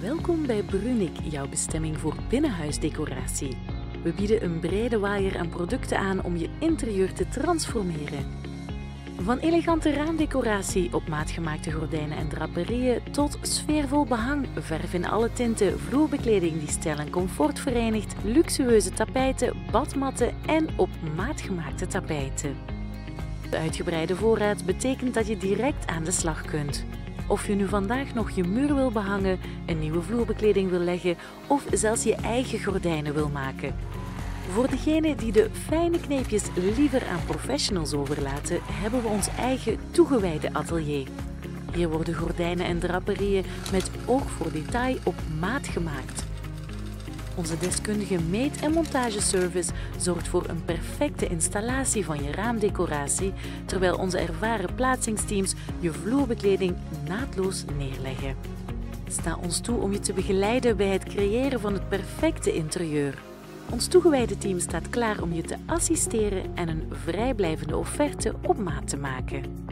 Welkom bij Brunic, jouw bestemming voor binnenhuisdecoratie. We bieden een brede waaier aan producten aan om je interieur te transformeren. Van elegante raamdecoratie, op maat gemaakte gordijnen en draperieën, tot sfeervol behang, verf in alle tinten, vloerbekleding die stijl en comfort verenigt, luxueuze tapijten, badmatten en op maat gemaakte tapijten. De uitgebreide voorraad betekent dat je direct aan de slag kunt. Of je nu vandaag nog je muur wil behangen, een nieuwe vloerbekleding wil leggen of zelfs je eigen gordijnen wil maken. Voor degenen die de fijne kneepjes liever aan professionals overlaten, hebben we ons eigen toegewijde atelier. Hier worden gordijnen en draperieën met oog voor detail op maat gemaakt. Onze deskundige meet- en montageservice zorgt voor een perfecte installatie van je raamdecoratie, terwijl onze ervaren plaatsingsteams je vloerbekleding naadloos neerleggen. Sta ons toe om je te begeleiden bij het creëren van het perfecte interieur. Ons toegewijde team staat klaar om je te assisteren en een vrijblijvende offerte op maat te maken.